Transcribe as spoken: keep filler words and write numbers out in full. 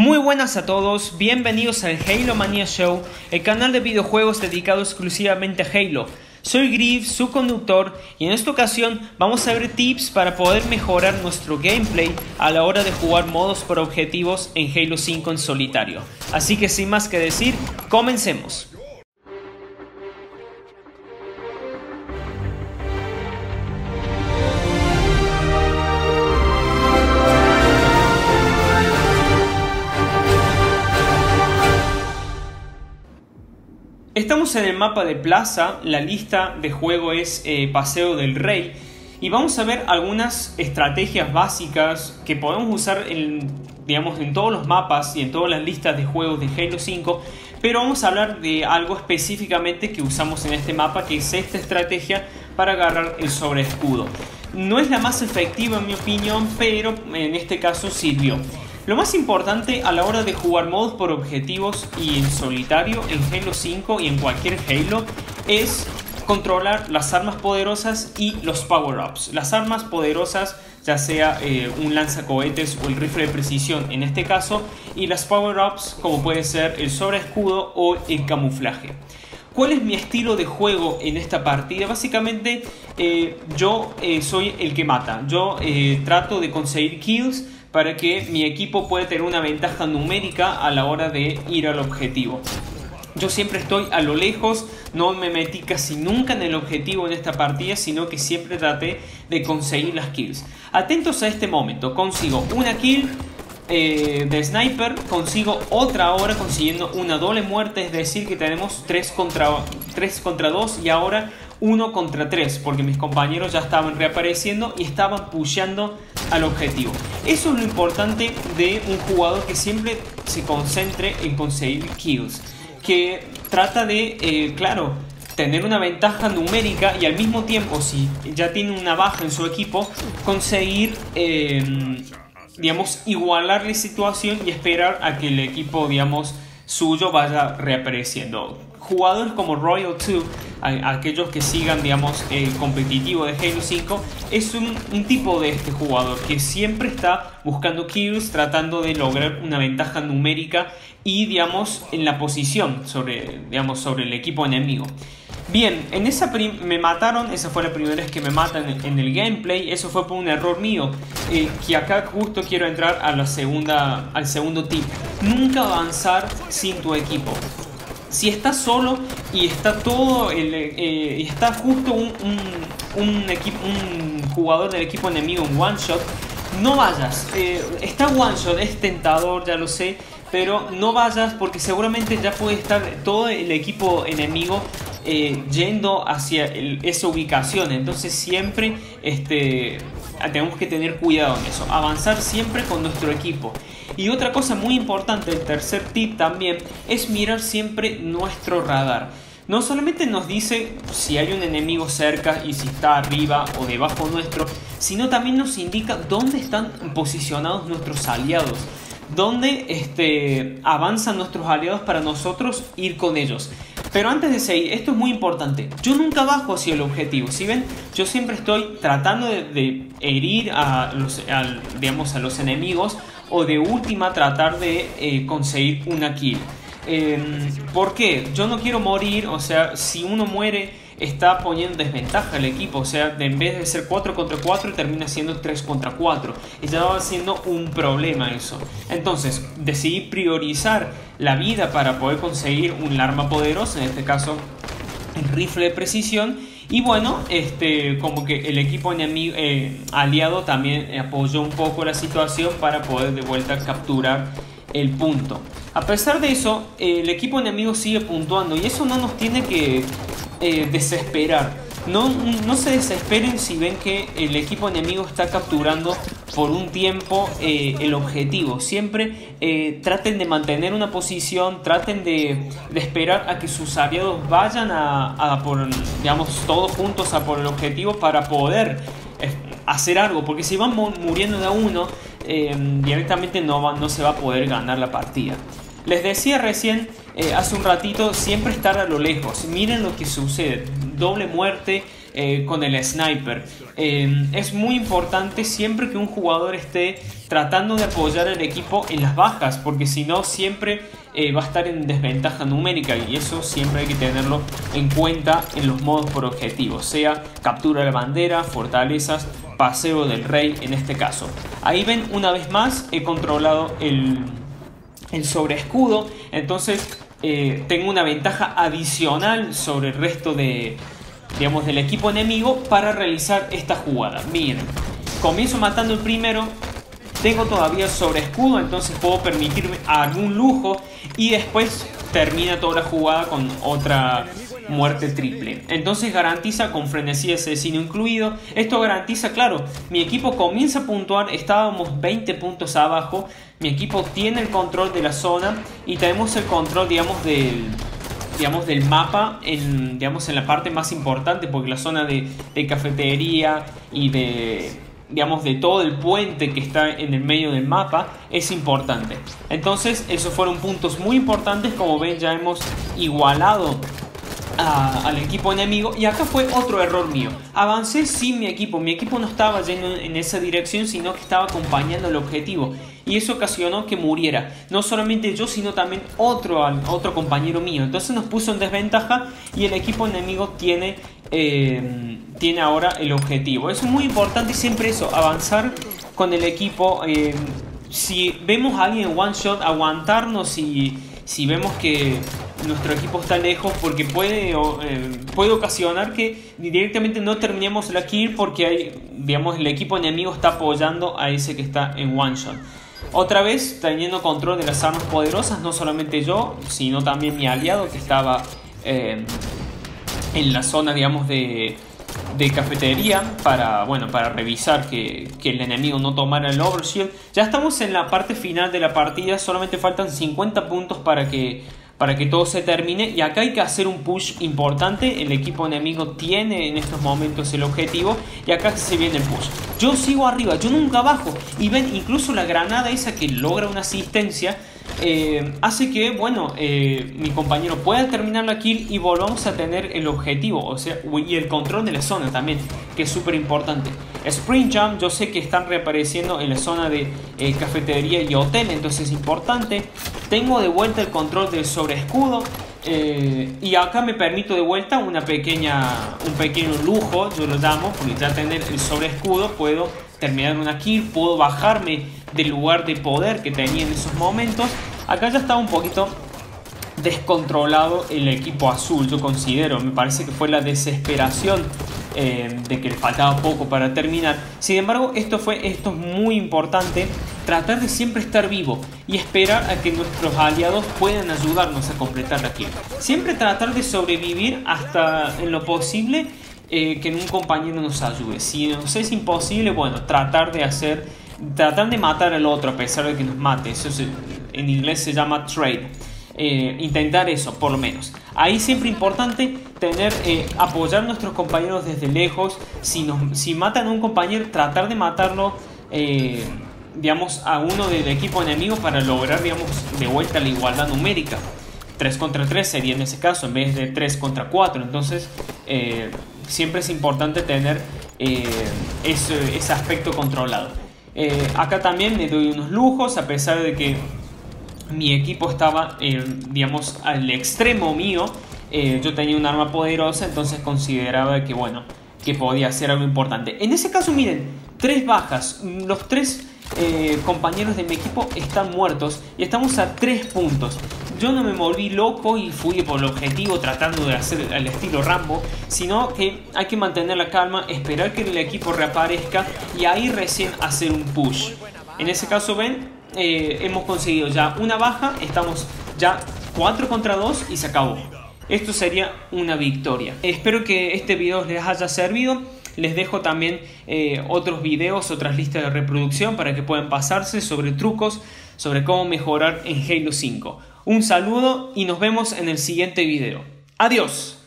Muy buenas a todos, bienvenidos al Halo Mania Show, el canal de videojuegos dedicado exclusivamente a Halo. Soy Griftyn, su conductor, y en esta ocasión vamos a ver tips para poder mejorar nuestro gameplay a la hora de jugar modos por objetivos en Halo cinco en solitario. Así que sin más que decir, comencemos. Estamos en el mapa de plaza, la lista de juego es eh, Paseo del Rey, y vamos a ver algunas estrategias básicas que podemos usar en, digamos, en todos los mapas y en todas las listas de juegos de Halo cinco, pero vamos a hablar de algo específicamente que usamos en este mapa, que es esta estrategia para agarrar el sobreescudo. No es la más efectiva en mi opinión, pero en este caso sirvió. Lo más importante a la hora de jugar modos por objetivos y en solitario en Halo cinco y en cualquier Halo es controlar las armas poderosas y los power-ups. Las armas poderosas, ya sea eh, un lanzacohetes o el rifle de precisión en este caso, y las power-ups como puede ser el sobreescudo o el camuflaje. ¿Cuál es mi estilo de juego en esta partida? Básicamente eh, yo eh, soy el que mata, yo eh, trato de conseguir kills para que mi equipo pueda tener una ventaja numérica a la hora de ir al objetivo. Yo siempre estoy a lo lejos, no me metí casi nunca en el objetivo en esta partida, sino que siempre traté de conseguir las kills. Atentos a este momento, consigo una kill eh, de sniper, consigo otra ahora consiguiendo una doble muerte, es decir que tenemos tres contra dos y ahora uno contra tres, porque mis compañeros ya estaban reapareciendo y estaban pusheando al objetivo. Eso es lo importante de un jugador que siempre se concentre en conseguir kills, que trata de, eh, claro, tener una ventaja numérica y al mismo tiempo, si ya tiene una baja en su equipo, conseguir, eh, digamos, igualar la situación y esperar a que el equipo, digamos, suyo vaya reapareciendo. Jugadores como Royal dos, aquellos que sigan, digamos, el competitivo de Halo cinco, es un, un tipo de este jugador que siempre está buscando kills, tratando de lograr una ventaja numérica y, digamos, en la posición sobre, digamos, sobre el equipo enemigo. Bien, en esa me mataron, esa fue la primera vez que me matan en el gameplay, eso fue por un error mío, eh, que acá justo quiero entrar a la segunda, al segundo tip. Nunca avanzar sin tu equipo. Si estás solo y está todo el, eh, está justo un, un, un, equipo, un jugador del equipo enemigo, un one shot, no vayas. Eh, está one shot, es tentador, ya lo sé, pero no vayas porque seguramente ya puede estar todo el equipo enemigo eh, yendo hacia el, esa ubicación. Entonces siempre este, tenemos que tener cuidado en eso, avanzar siempre con nuestro equipo. Y otra cosa muy importante, el tercer tip también, es mirar siempre nuestro radar. No solamente nos dice si hay un enemigo cerca y si está arriba o debajo nuestro, sino también nos indica dónde están posicionados nuestros aliados, dónde este, avanzan nuestros aliados para nosotros ir con ellos. Pero antes de seguir, esto es muy importante, yo nunca bajo hacia el objetivo, si ven, yo siempre estoy tratando de, de herir a los, a, digamos, a los enemigos, o de última tratar de eh, conseguir una kill. Eh, ¿Por qué? Yo no quiero morir, o sea, si uno muere está poniendo desventaja al equipo, o sea, de, en vez de ser cuatro contra cuatro termina siendo tres contra cuatro, y ya va siendo un problema eso. Entonces decidí priorizar la vida para poder conseguir un arma poderosa, en este caso el rifle de precisión. Y bueno, este, como que el equipo enemigo, eh, aliado también apoyó un poco la situación para poder de vuelta capturar el punto. A pesar de eso, eh, el equipo enemigo sigue puntuando y eso no nos tiene que eh, desesperar. No, no se desesperen si ven que el equipo enemigo está capturando por un tiempo eh, el objetivo. Siempre eh, traten de mantener una posición, traten de, de esperar a que sus aliados vayan a, a por, digamos, todos juntos a por el objetivo para poder eh, hacer algo. Porque si van muriendo de a uno, eh, directamente no, va, no se va a poder ganar la partida. Les decía recién, eh, hace un ratito, siempre estar a lo lejos. Miren lo que sucede. Doble muerte, eh, con el sniper. Eh, es muy importante siempre que un jugador esté tratando de apoyar al equipo en las bajas, porque si no siempre eh, va a estar en desventaja numérica, y eso siempre hay que tenerlo en cuenta en los modos por objetivo, sea captura de bandera, fortalezas, Paseo del Rey en este caso. Ahí ven, una vez más he controlado el, el sobreescudo, entonces eh, tengo una ventaja adicional sobre el resto de, digamos, del equipo enemigo para realizar esta jugada. Miren, comienzo matando el primero, tengo todavía sobreescudo, entonces puedo permitirme algún lujo, y después termina toda la jugada con otra muerte triple. Entonces garantiza con frenesí asesino incluido. Esto garantiza, claro, mi equipo comienza a puntuar. Estábamos veinte puntos abajo. Mi equipo tiene el control de la zona y tenemos el control, digamos, del, digamos, del mapa en, digamos, en la parte más importante, porque la zona de, de cafetería y de, digamos, de todo el puente que está en el medio del mapa es importante. Entonces esos fueron puntos muy importantes. Como ven, ya hemos igualado A, al equipo enemigo, y acá fue otro error mío. Avancé sin mi equipo, mi equipo no estaba yendo en esa dirección, sino que estaba acompañando el objetivo, y eso ocasionó que muriera no solamente yo, sino también otro, otro compañero mío. Entonces nos puso en desventaja y el equipo enemigo tiene, eh, tiene ahora el objetivo. Eso es muy importante, siempre eso, avanzar con el equipo. Eh, si vemos a alguien one shot, aguantarnos, y si vemos que nuestro equipo está lejos, porque puede, eh, puede ocasionar que directamente no terminemos la kill, porque hay, digamos, el equipo enemigo está apoyando a ese que está en one shot. Otra vez teniendo control de las armas poderosas, no solamente yo, sino también mi aliado que estaba eh, en la zona, digamos, de, de cafetería, para, bueno, para revisar que, que el enemigo no tomara el overshield. Ya estamos en la parte final de la partida, solamente faltan cincuenta puntos para que para que todo se termine, y acá hay que hacer un push importante. El equipo enemigo tiene en estos momentos el objetivo, y acá se viene el push. Yo sigo arriba, yo nunca bajo, y ven, incluso la granada esa que logra una asistencia eh, hace que, bueno, eh, mi compañero pueda terminar la kill y volvamos a tener el objetivo, o sea, y el control de la zona también, que es súper importante. Spring Jump, yo sé que están reapareciendo en la zona de eh, cafetería y hotel, entonces es importante. Tengo de vuelta el control del sobreescudo, eh, y acá me permito de vuelta una pequeña, un pequeño lujo, yo lo llamo, porque ya tener el sobreescudo puedo terminar una kill, puedo bajarme del lugar de poder que tenía en esos momentos. Acá ya estaba un poquito descontrolado el equipo azul, yo considero, me parece que fue la desesperación Eh, de que le faltaba poco para terminar. Sin embargo, esto fue, esto es muy importante, tratar de siempre estar vivo y esperar a que nuestros aliados puedan ayudarnos a completar la kill. Siempre tratar de sobrevivir hasta en lo posible eh, que un compañero nos ayude. Si nos es imposible, bueno, tratar de hacer, tratar de matar al otro a pesar de que nos mate. Eso se, en inglés se llama trade. Eh, intentar eso, por lo menos. Ahí siempre importante tener, eh, apoyar a nuestros compañeros desde lejos. Si, nos, si matan a un compañero, tratar de matarlo, eh, digamos, a uno del equipo enemigo para lograr, digamos, de vuelta la igualdad numérica. tres contra tres sería en ese caso, en vez de tres contra cuatro. Entonces, eh, siempre es importante tener eh, ese, ese aspecto controlado. Eh, acá también me doy unos lujos, a pesar de que mi equipo estaba, eh, digamos, al extremo mío. Eh, yo tenía un arma poderosa, entonces consideraba que, bueno, que podía hacer algo importante. En ese caso, miren, tres bajas. Los tres eh, compañeros de mi equipo están muertos y estamos a tres puntos. Yo no me volví loco y fui por el objetivo tratando de hacer al estilo Rambo, sino que hay que mantener la calma, esperar que el equipo reaparezca y ahí recién hacer un push. En ese caso, ven, Eh, hemos conseguido ya una baja, estamos ya cuatro contra dos y se acabó. Esto sería una victoria. Espero que este video les haya servido. Les dejo también eh, otros videos, otras listas de reproducción para que puedan pasarse, sobre trucos, sobre cómo mejorar en Halo cinco. Un saludo y nos vemos en el siguiente video. Adiós.